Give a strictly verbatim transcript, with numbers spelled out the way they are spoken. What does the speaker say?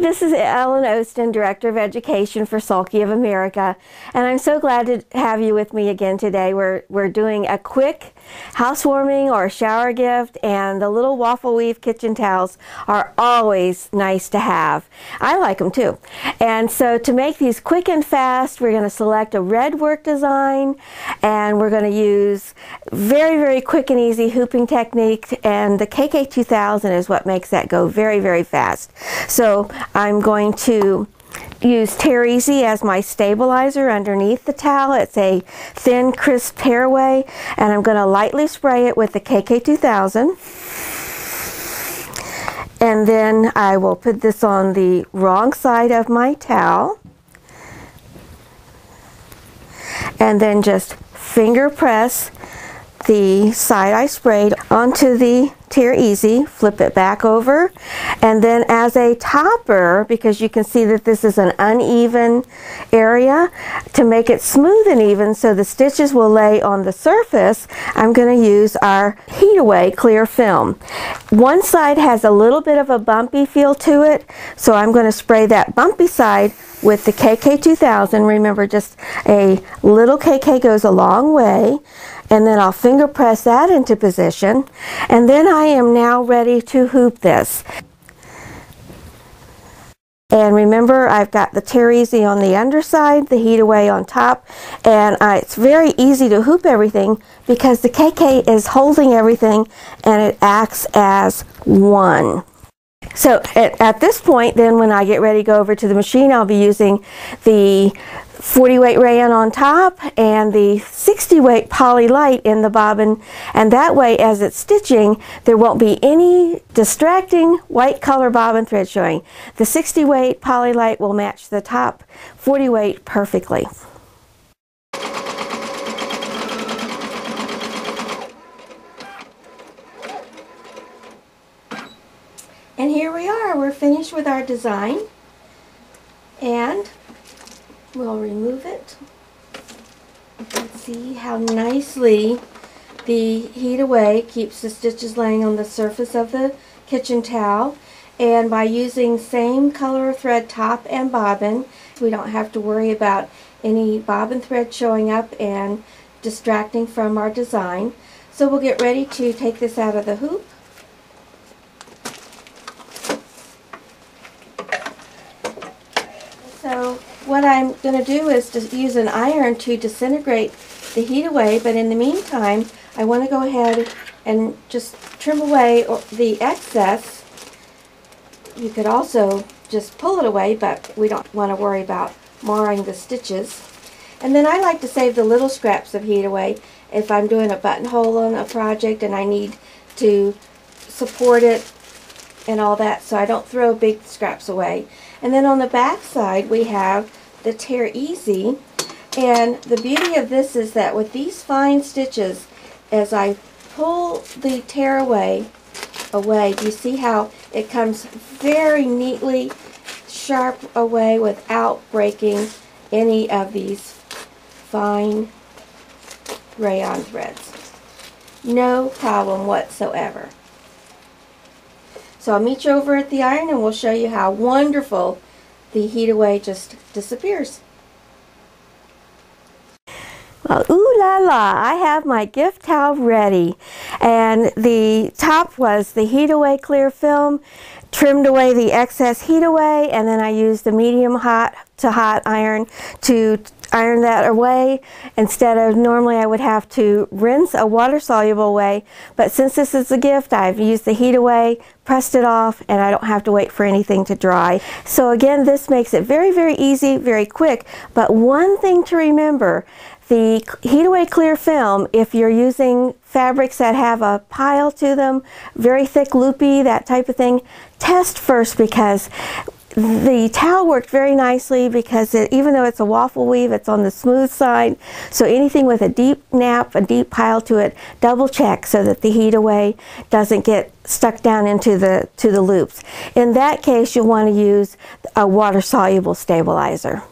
this is Ellen Osten, Director of Education for Sulky of America, and I'm so glad to have you with me again today. We're, we're doing a quick housewarming or shower gift, and the little waffle weave kitchen towels are always nice to have. I like them too. And so to make these quick and fast, we're going to select a red work design, and we're going to use very, very quick and easy hooping technique, and the K K two thousand is what makes that go very, very fast. So I'm going to use Tear-Easy as my stabilizer underneath the towel. It's a thin, crisp tearaway, and I'm going to lightly spray it with the K K two thousand. And then I will put this on the wrong side of my towel. And then just finger press the side I sprayed onto the Tear-Easy, flip it back over, and then as a topper, because you can see that this is an uneven area, to make it smooth and even so the stitches will lay on the surface, I'm going to use our Heat-Away Clear Film. One side has a little bit of a bumpy feel to it, so I'm going to spray that bumpy side with the K K two thousand. Remember, just a little K K goes a long way. And then I'll finger press that into position, and then I am now ready to hoop this. And remember, I've got the Tear-Easy on the underside, the Heat-Away on top, and uh, it's very easy to hoop everything because the K K is holding everything and it acts as one. So at, at this point, then when I get ready to go over to the machine, I'll be using the forty weight rayon on top and the sixty weight poly light in the bobbin, and that way as it's stitching there won't be any distracting white color bobbin thread showing. The sixty weight poly light will match the top forty weight perfectly. And here we are, we're finished with our design, and we'll remove it. You can see how nicely the Heat-Away keeps the stitches laying on the surface of the kitchen towel, and by using same color thread top and bobbin, we don't have to worry about any bobbin thread showing up and distracting from our design. So we'll get ready to take this out of the hoop. So what I'm going to do is just use an iron to disintegrate the Heat-Away, but in the meantime I want to go ahead and just trim away the excess. You could also just pull it away, but we don't want to worry about marring the stitches. And then I like to save the little scraps of Heat-Away if I'm doing a buttonhole on a project and I need to support it and all that, so I don't throw big scraps away. And then on the back side we have the Tear-Easy, and the beauty of this is that with these fine stitches, as I pull the Tear-Away away, do you see how it comes very neatly sharp away without breaking any of these fine rayon threads? No problem whatsoever. So I'll meet you over at the iron and we'll show you how wonderful the Heat-Away just disappears. Well, ooh la la, I have my gift towel ready. And the top was the Heat-Away Clear Film, trimmed away the excess Heat-Away, and then I used the medium hot to hot iron to iron that away. Instead of normally I would have to rinse a water soluble way, but since this is a gift, I've used the Heat-Away, pressed it off, and I don't have to wait for anything to dry. So again, this makes it very, very easy, very quick. But one thing to remember, the Heat-Away Clear Film, if you're using fabrics that have a pile to them, very thick, loopy, that type of thing, test first, because the towel worked very nicely because it, even though it's a waffle weave, it's on the smooth side. So anything with a deep nap, a deep pile to it, double check so that the Heat-Away doesn't get stuck down into the, to the loops. In that case, you'll want to use a water-soluble stabilizer.